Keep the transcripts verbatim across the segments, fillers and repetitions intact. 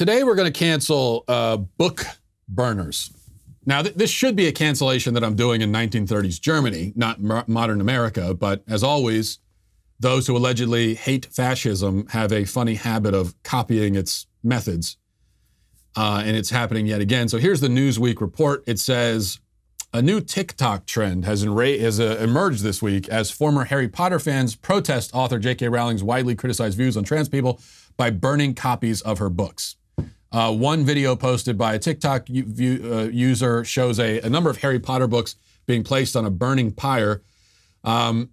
Today we're going to cancel uh, book burners. Now, th this should be a cancellation that I'm doing in nineteen thirties Germany, not mo modern America, but as always, those who allegedly hate fascism have a funny habit of copying its methods, uh, and it's happening yet again. So here's the Newsweek report. It says, a new TikTok trend has, has uh, emerged this week as former Harry Potter fans protest author J K Rowling's widely criticized views on trans people by burning copies of her books. Uh, one video posted by a TikTok view, uh, user shows a, a number of Harry Potter books being placed on a burning pyre. Um,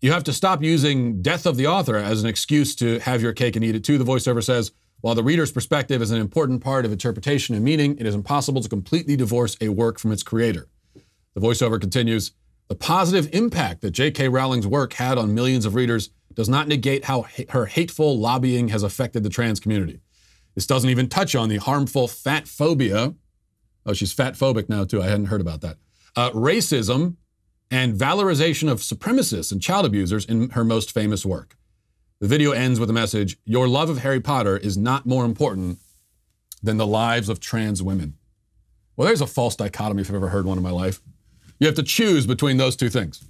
you have to stop using death of the author as an excuse to have your cake and eat it too, the voiceover says. While the reader's perspective is an important part of interpretation and meaning, it is impossible to completely divorce a work from its creator. The voiceover continues, the positive impact that J K Rowling's work had on millions of readers does not negate how her hateful lobbying has affected the trans community. This doesn't even touch on the harmful fat phobia. Oh, she's fat phobic now too. I hadn't heard about that. Uh, racism and valorization of supremacists and child abusers in her most famous work. The video ends with a message, your love of Harry Potter is not more important than the lives of trans women. Well, there's a false dichotomy if I've ever heard one in my life. You have to choose between those two things,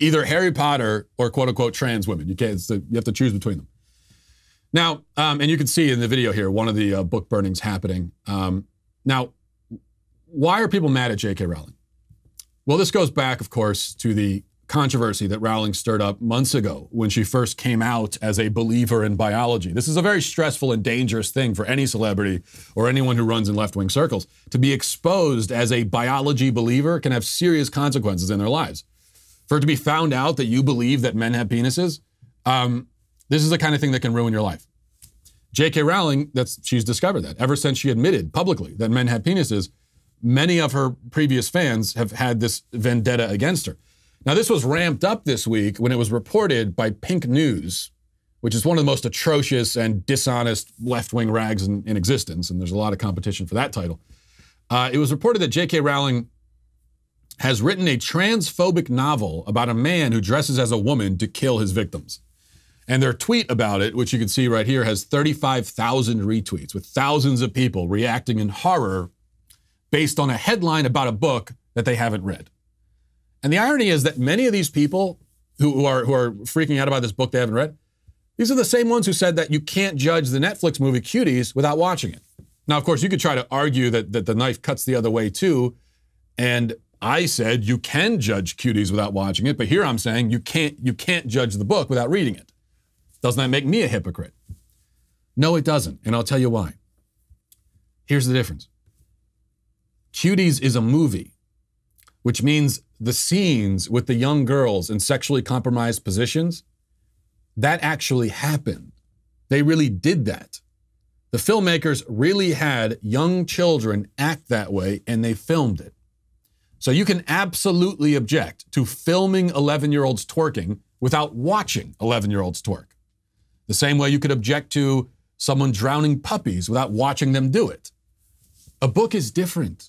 either Harry Potter or quote unquote trans women. You can't, you have to choose between them. Now, um, and you can see in the video here, one of the uh, book burnings happening. Um, now, why are people mad at J K Rowling? Well, this goes back, of course, to the controversy that Rowling stirred up months ago when she first came out as a believer in biology. This is a very stressful and dangerous thing for any celebrity or anyone who runs in left-wing circles. To be exposed as a biology believer can have serious consequences in their lives. For it to be found out that you believe that men have penises, um, this is the kind of thing that can ruin your life. J K Rowling, that's, she's discovered that. Ever since she admitted publicly that men have penises, many of her previous fans have had this vendetta against her. Now, this was ramped up this week when it was reported by Pink News, which is one of the most atrocious and dishonest left-wing rags in, in existence, and there's a lot of competition for that title. Uh, it was reported that J K Rowling has written a transphobic novel about a man who dresses as a woman to kill his victims. And their tweet about it, which you can see right here, has thirty-five thousand retweets, with thousands of people reacting in horror based on a headline about a book that they haven't read. And the irony is that many of these people who are, who are freaking out about this book they haven't read, these are the same ones who said that you can't judge the Netflix movie Cuties without watching it. Now, of course, you could try to argue that, that the knife cuts the other way too. And I said you can judge Cuties without watching it, but here I'm saying you can't, you can't judge the book without reading it. Doesn't that make me a hypocrite? No, it doesn't. And I'll tell you why. Here's the difference. Cuties is a movie, which means the scenes with the young girls in sexually compromised positions, that actually happened. They really did that. The filmmakers really had young children act that way, and they filmed it. So you can absolutely object to filming eleven-year-olds twerking without watching eleven-year-olds twerk. The same way you could object to someone drowning puppies without watching them do it. A book is different.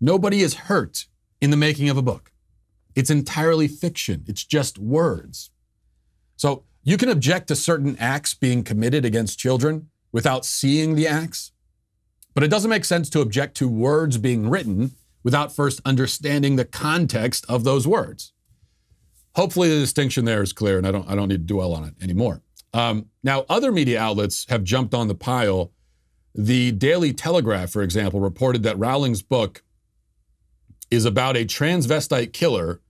Nobody is hurt in the making of a book. It's entirely fiction. It's just words. So you can object to certain acts being committed against children without seeing the acts, but it doesn't make sense to object to words being written without first understanding the context of those words. Hopefully the distinction there is clear, and I don't, I don't need to dwell on it anymore. Um, now, other media outlets have jumped on the pile. The Daily Telegraph, for example, reported that Rowling's book is about a transvestite killer,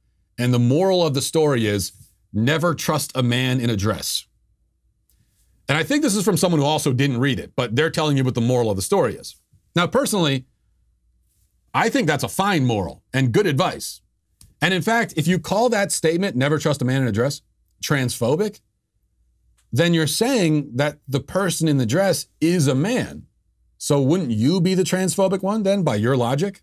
and the moral of the story is never trust a man in a dress. And I think this is from someone who also didn't read it, but they're telling you what the moral of the story is. Now, personally, I think that's a fine moral and good advice. And in fact, if you call that statement, never trust a man in a dress, transphobic, then you're saying that the person in the dress is a man. So wouldn't you be the transphobic one then, by your logic?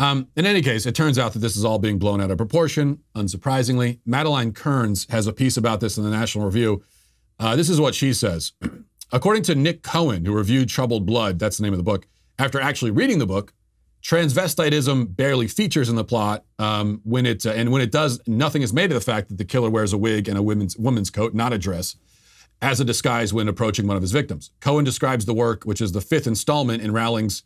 Um, in any case, it turns out that this is all being blown out of proportion, unsurprisingly. Madeline Kearns has a piece about this in the National Review. Uh, this is what she says. According to Nick Cohen, who reviewed Troubled Blood, that's the name of the book, after actually reading the book, transvestitism barely features in the plot. Um, when it, uh, and when it does, nothing is made of the fact that the killer wears a wig and a women's, woman's coat, not a dress. as a disguise when approaching one of his victims. Cohen describes the work, which is the fifth installment in Rowling's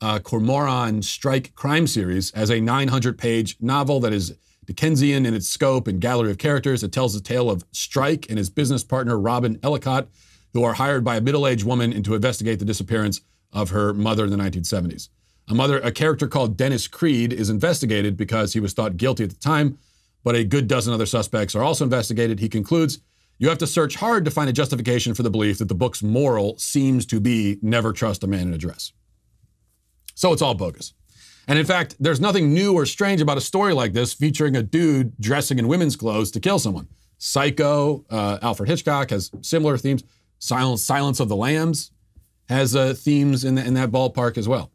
uh, Cormoran Strike crime series, as a nine hundred page novel that is Dickensian in its scope and gallery of characters. It tells the tale of Strike and his business partner, Robin Ellicott, who are hired by a middle-aged woman and to investigate the disappearance of her mother in the nineteen seventies. A mother, a character called Dennis Creed, is investigated because he was thought guilty at the time, but a good dozen other suspects are also investigated. He concludes, "You have to search hard to find a justification for the belief that the book's moral seems to be never trust a man in a dress." So it's all bogus. And in fact, there's nothing new or strange about a story like this featuring a dude dressing in women's clothes to kill someone. Psycho, uh, Alfred Hitchcock has similar themes. Silence, Silence of the Lambs has uh, themes in, the, in that ballpark as well.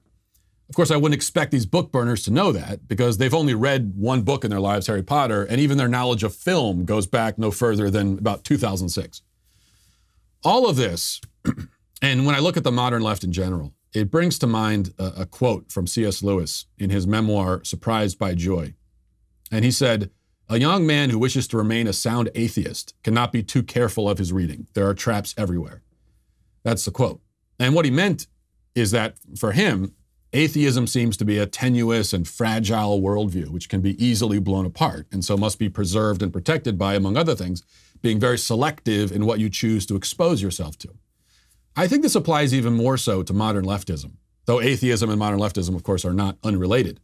Of course, I wouldn't expect these book burners to know that because they've only read one book in their lives, Harry Potter, and even their knowledge of film goes back no further than about two thousand six. All of this, and when I look at the modern left in general, it brings to mind a, a quote from C S Lewis in his memoir, Surprised by Joy. And he said, "A young man who wishes to remain a sound atheist cannot be too careful of his reading. There are traps everywhere." That's the quote. And what he meant is that for him, atheism seems to be a tenuous and fragile worldview, which can be easily blown apart and so must be preserved and protected by, among other things, being very selective in what you choose to expose yourself to. I think this applies even more so to modern leftism, though atheism and modern leftism, of course, are not unrelated.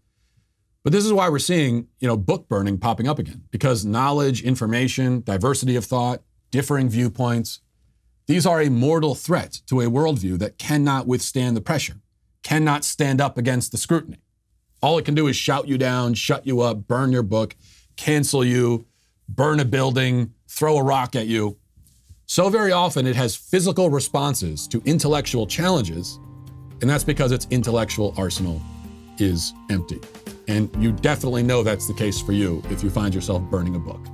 But this is why we're seeing, you know, book burning popping up again, because knowledge, information, diversity of thought, differing viewpoints, these are a mortal threat to a worldview that cannot withstand the pressure, cannot stand up against the scrutiny. All it can do is shout you down, shut you up, burn your book, cancel you, burn a building, throw a rock at you. So very often it has physical responses to intellectual challenges, and that's because its intellectual arsenal is empty. And you definitely know that's the case for you if you find yourself burning a book.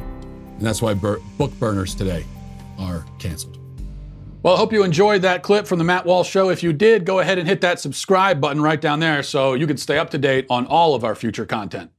And that's why bur- book burners today are canceled. Well, I hope you enjoyed that clip from The Matt Walsh Show. If you did, go ahead and hit that subscribe button right down there so you can stay up to date on all of our future content.